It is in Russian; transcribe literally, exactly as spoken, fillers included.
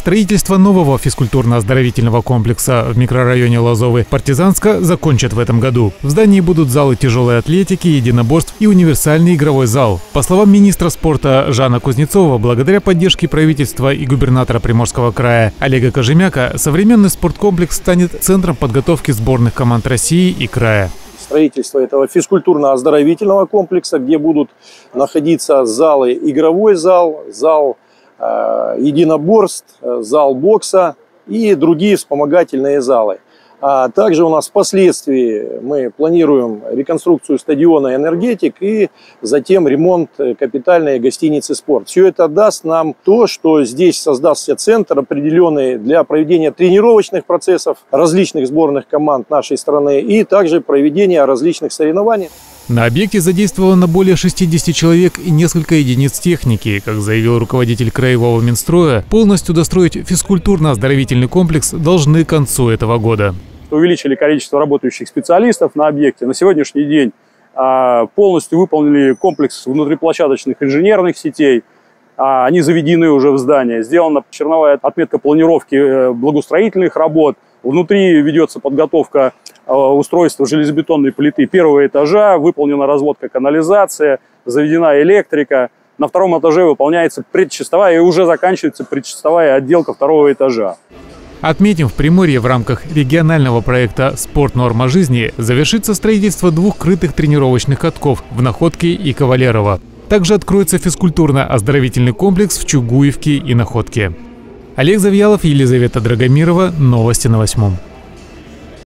Строительство нового физкультурно-оздоровительного комплекса в микрорайоне Лозовый Партизанска закончат в этом году. В здании будут залы тяжелой атлетики, единоборств и универсальный игровой зал. По словам министра спорта Жана Кузнецова, благодаря поддержке правительства и губернатора Приморского края Олега Кожемяко, современный спорткомплекс станет центром подготовки сборных команд России и края. Строительство этого физкультурно-оздоровительного комплекса, где будут находиться залы, игровой зал, зал единоборств, зал бокса и другие вспомогательные залы. А также у нас впоследствии мы планируем реконструкцию стадиона «Энергетик» и затем ремонт капитальной гостиницы «Спорт». Все это даст нам то, что здесь создастся центр, определенный для проведения тренировочных процессов различных сборных команд нашей страны и также проведения различных соревнований. На объекте задействовано более шестидесяти человек и несколько единиц техники. Как заявил руководитель краевого Минстроя, полностью достроить физкультурно-оздоровительный комплекс должны к концу этого года. Увеличили количество работающих специалистов на объекте. На сегодняшний день полностью выполнили комплекс внутриплощадочных инженерных сетей. Они заведены уже в здание. Сделана черновая отметка планировки благоустроительных работ. Внутри ведется подготовка устройства железобетонной плиты первого этажа, выполнена разводка канализации, заведена электрика. На втором этаже выполняется предчистовая и уже заканчивается предчистовая отделка второго этажа. Отметим, в Приморье в рамках регионального проекта «Спорт. Норма жизни» завершится строительство двух крытых тренировочных катков в Находке и Кавалерово. Также откроется физкультурно-оздоровительный комплекс в Чугуевке и Находке. Олег Завьялов, Елизавета Драгомирова. Новости на восьмом.